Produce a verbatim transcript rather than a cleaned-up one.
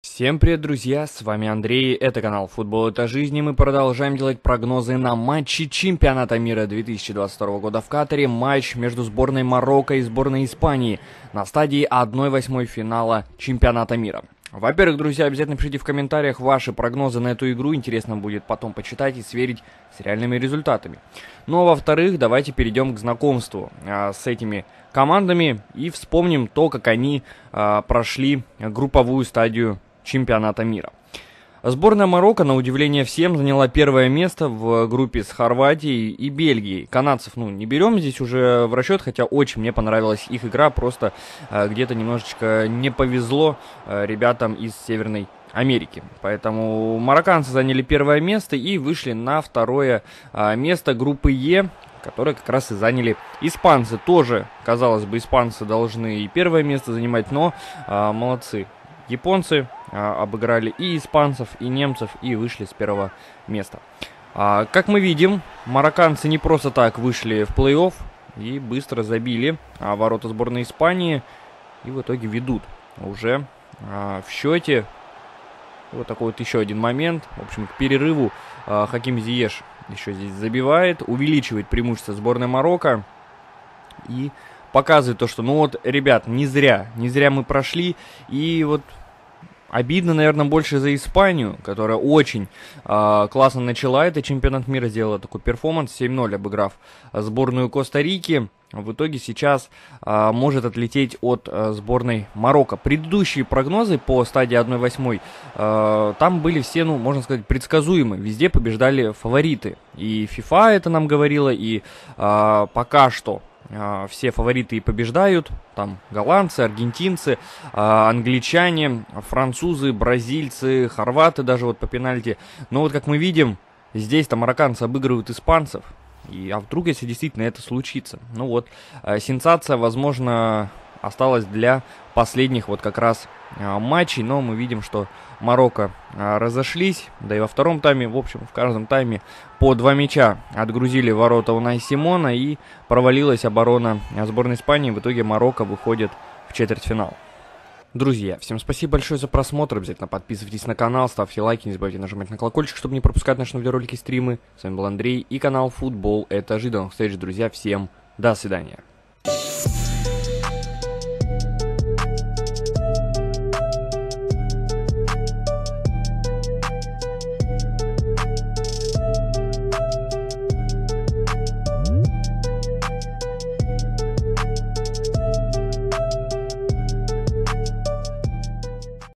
Всем привет, друзья, с вами Андрей, это канал Футбол это жизнь, и мы продолжаем делать прогнозы на матчи чемпионата мира две тысячи двадцать второго года в Катаре, матч между сборной Марокко и сборной Испании на стадии одна восьмая финала чемпионата мира. Во-первых, друзья, обязательно пишите в комментариях ваши прогнозы на эту игру, интересно будет потом почитать и сверить с реальными результатами. Ну а во-вторых, давайте перейдем к знакомству а, с этими командами и вспомним то, как они а, прошли групповую стадию чемпионата мира. Сборная Марокко, на удивление всем, заняла первое место в группе с Хорватией и Бельгией. Канадцев, ну, не берем здесь уже в расчет, хотя очень мне понравилась их игра, просто э, где-то немножечко не повезло э, ребятам из Северной Америки. Поэтому марокканцы заняли первое место и вышли на второе э, место группы Е, которые как раз и заняли испанцы. Тоже, казалось бы, испанцы должны и первое место занимать, но э, молодцы. Японцы а, обыграли и испанцев, и немцев, и вышли с первого места. А, как мы видим, марокканцы не просто так вышли в плей-офф и быстро забили а, ворота сборной Испании. И в итоге ведут уже а, в счете. Вот такой вот еще один момент. В общем, к перерыву а, Хаким Зиеш еще здесь забивает, увеличивает преимущество сборной Марокко. И показывает то, что, ну вот, ребят, не зря, не зря мы прошли. И вот обидно, наверное, больше за Испанию, которая очень э, классно начала этот чемпионат мира, сделала такой перформанс, семь ноль обыграв сборную Коста-Рики. В итоге сейчас э, может отлететь от э, сборной Марокко. Предыдущие прогнозы по стадии одна восьмая э, там были все, ну, можно сказать, предсказуемы. Везде побеждали фавориты. И FIFA это нам говорила, и э, пока что все фавориты и побеждают. Там голландцы, аргентинцы, англичане, французы, бразильцы, хорваты даже вот по пенальти. Но вот как мы видим, здесь-то марокканцы обыгрывают испанцев. И, а вдруг, если действительно это случится? Ну вот, сенсация, возможно, осталась для последних вот как раз матчей. Но мы видим, что Марокко разошлись. Да и во втором тайме, в общем, в каждом тайме по два мяча отгрузили ворота у Найсимона. И провалилась оборона сборной Испании. В итоге Марокко выходит в четвертьфинал. Друзья, всем спасибо большое за просмотр. Обязательно подписывайтесь на канал, ставьте лайки, не забывайте нажимать на колокольчик, чтобы не пропускать наши новые ролики и стримы. С вами был Андрей и канал Футбол это жизнь. До новых встреч, друзья. Всем до свидания.